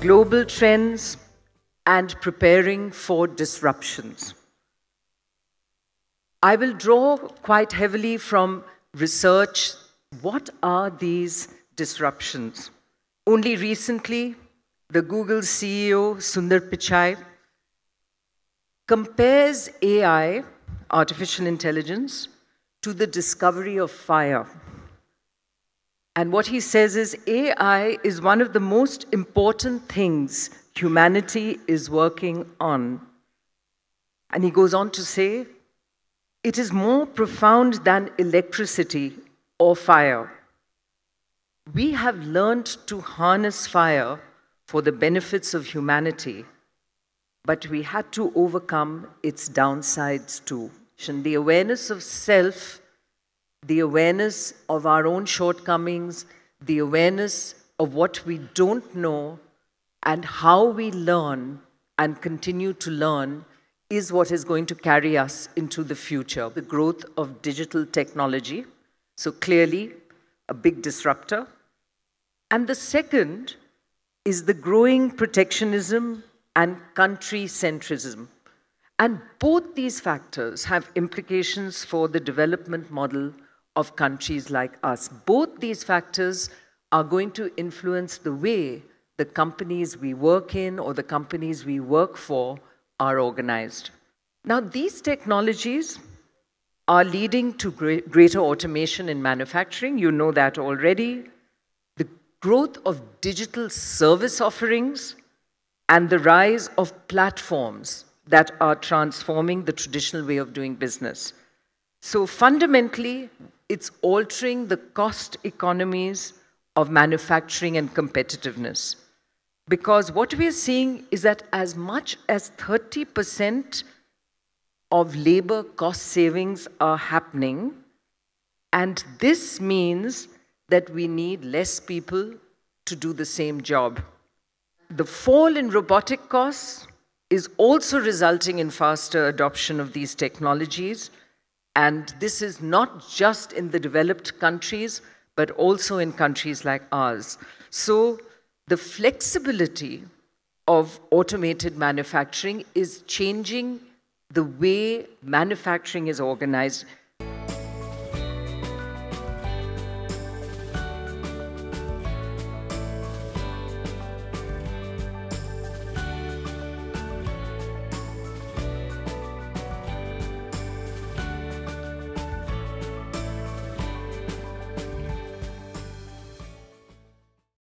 global trends and preparing for disruptions. I will draw quite heavily from research. What are these disruptions? Only recently, the Google CEO, Sundar Pichai, compares AI, artificial intelligence, to the discovery of fire. And what he says is AI is one of the most important things humanity is working on. And he goes on to say, it is more profound than electricity or fire. We have learned to harness fire for the benefits of humanity, but we had to overcome its downsides too. And the awareness of self, the awareness of our own shortcomings, the awareness of what we don't know, and how we learn and continue to learn is what is going to carry us into the future, the growth of digital technology. So clearly, a big disruptor. And the second is the growing protectionism and country centrism. And both these factors have implications for the development model of countries like us. Both these factors are going to influence the way the companies we work in or the companies we work for are organized. Now, these technologies are leading to greater automation in manufacturing. You know that already. The growth of digital service offerings and the rise of platforms that are transforming the traditional way of doing business. So fundamentally, it's altering the cost economies of manufacturing and competitiveness. Because what we're seeing is that as much as 30% of labor cost savings are happening, and this means that we need less people to do the same job. The fall in robotic costs is also resulting in faster adoption of these technologies. And this is not just in the developed countries, but also in countries like ours. So the flexibility of automated manufacturing is changing the way manufacturing is organized.